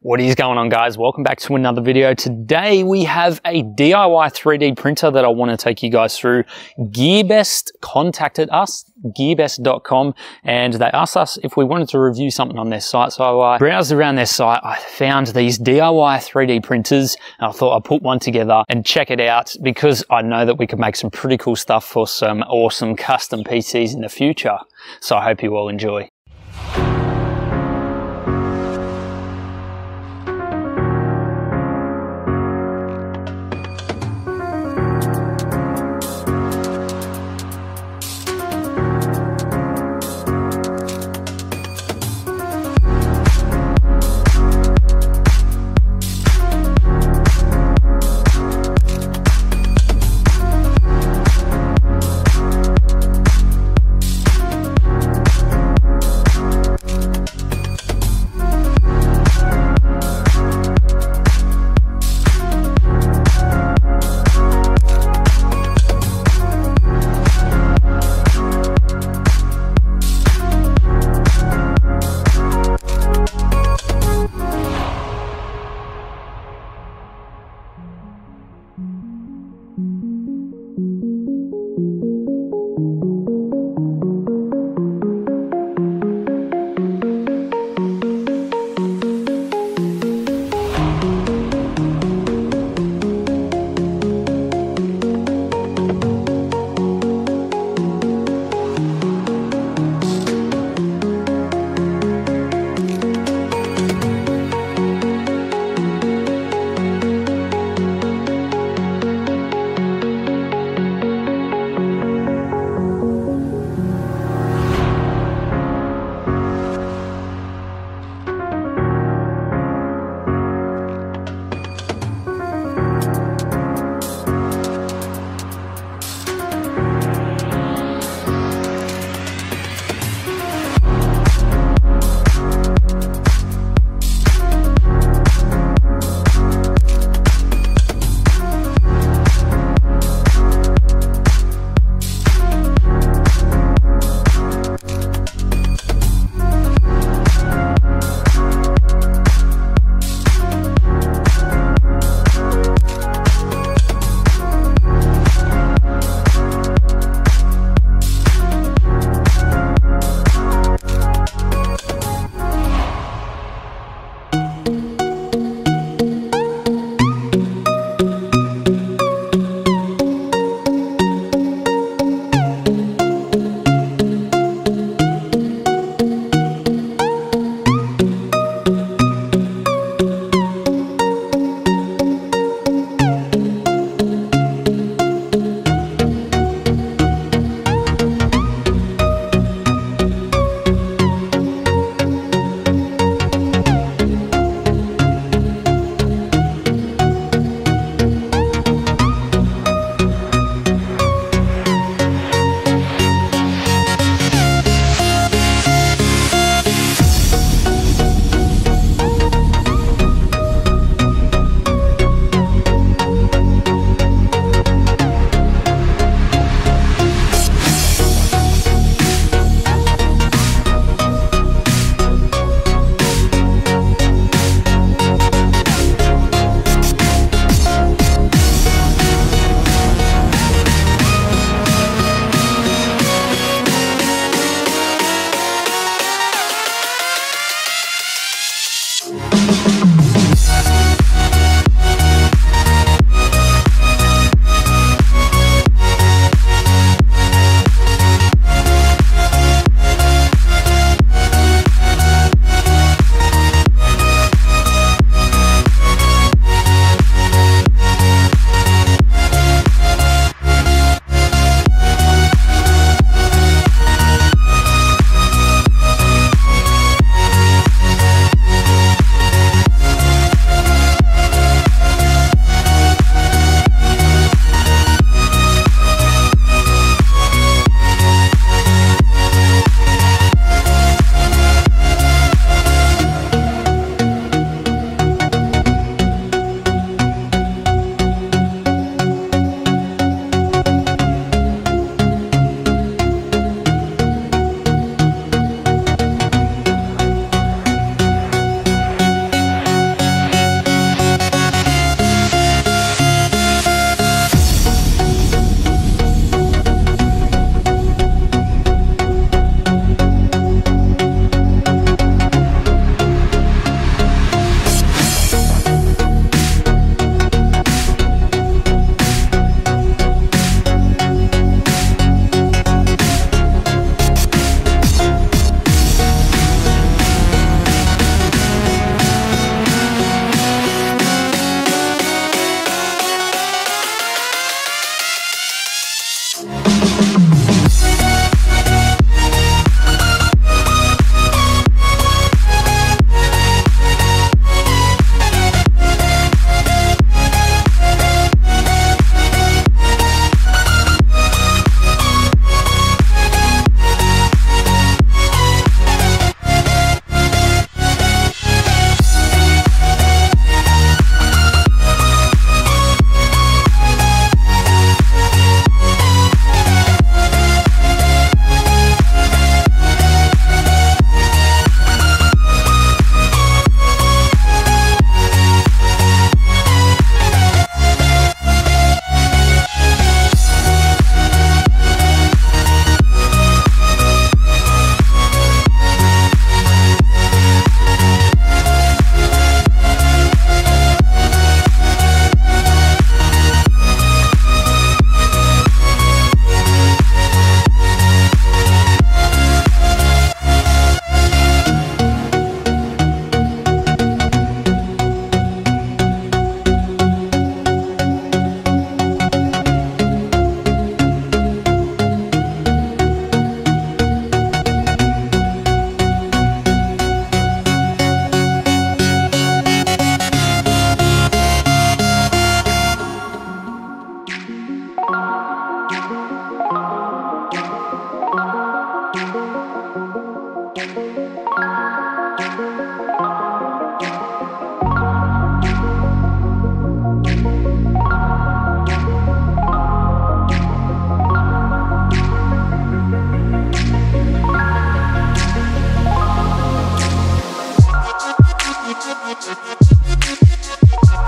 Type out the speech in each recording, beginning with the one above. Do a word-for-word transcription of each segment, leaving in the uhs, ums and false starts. What is going on, guys? Welcome back to another video. Today we have a D I Y three D printer that I want to take you guys through. Gearbest contacted us, gearbest dot com, and they asked us if we wanted to review something on their site. So I browsed around their site, I found these D I Y three D printers, and I thought I'd put one together and check it out because I know that we could make some pretty cool stuff for some awesome custom P Cs in the future. So I hope you all enjoy.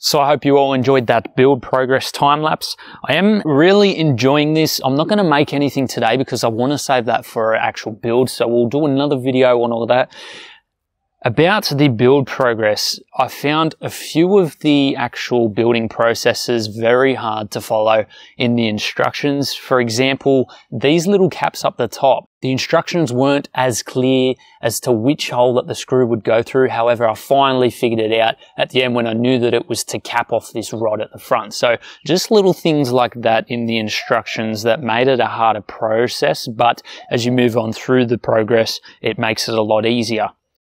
So I hope you all enjoyed that build progress time lapse. I am really enjoying this. I'm not going to make anything today because I want to save that for an actual build. So we'll do another video on all of that. About the build progress, I found a few of the actual building processes very hard to follow in the instructions. For example, these little caps up the top, the instructions weren't as clear as to which hole that the screw would go through. However, I finally figured it out at the end when I knew that it was to cap off this rod at the front. So just little things like that in the instructions that made it a harder process, but as you move on through the progress, it makes it a lot easier.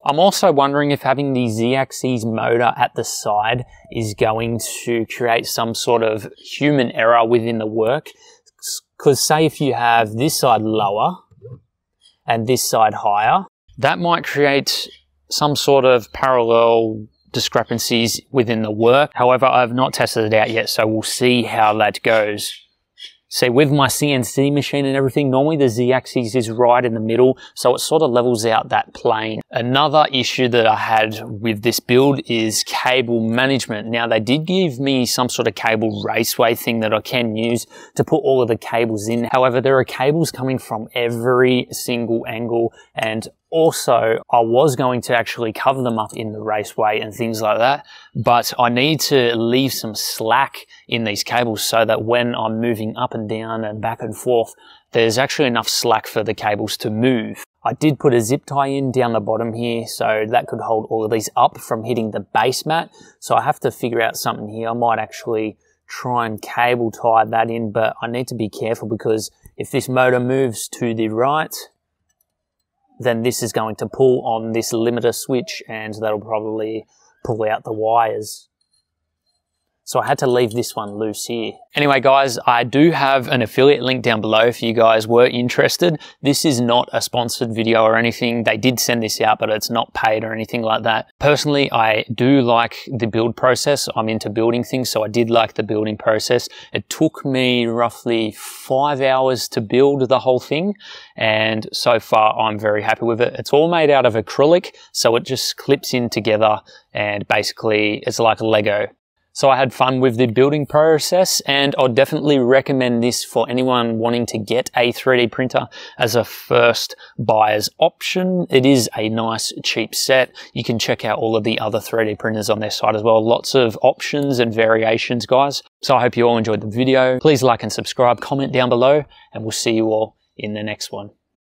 I'm also wondering if having the Z-axis motor at the side is going to create some sort of human error within the work. Because say if you have this side lower and this side higher, that might create some sort of parallel discrepancies within the work. However, I've not tested it out yet, so we'll see how that goes. See, with my C N C machine and everything, normally the Z-axis is right in the middle, so it sort of levels out that plane. Another issue that I had with this build is cable management. Now, they did give me some sort of cable raceway thing that I can use to put all of the cables in. However, there are cables coming from every single angle, and also I was going to actually cover them up in the raceway and things like that, but I need to leave some slack in these cables so that when I'm moving up and down and back and forth, there's actually enough slack for the cables to move. I did put a zip tie in down the bottom here, so that could hold all of these up from hitting the base mat. So I have to figure out something here. I might actually try and cable tie that in, but I need to be careful because if this motor moves to the right, then this is going to pull on this limiter switch and that'll probably pull out the wires. So I had to leave this one loose here. Anyway, guys, I do have an affiliate link down below if you guys were interested. This is not a sponsored video or anything. They did send this out, but it's not paid or anything like that. Personally, I do like the build process. I'm into building things, so I did like the building process. It took me roughly five hours to build the whole thing, and so far I'm very happy with it. It's all made out of acrylic, so it just clips in together, and basically it's like a Lego. So I had fun with the building process, and I'll definitely recommend this for anyone wanting to get a three D printer as a first buyer's option. It is a nice cheap set. You can check out all of the other three D printers on their site as well. Lots of options and variations, guys. So I hope you all enjoyed the video. Please like and subscribe, comment down below, and we'll see you all in the next one.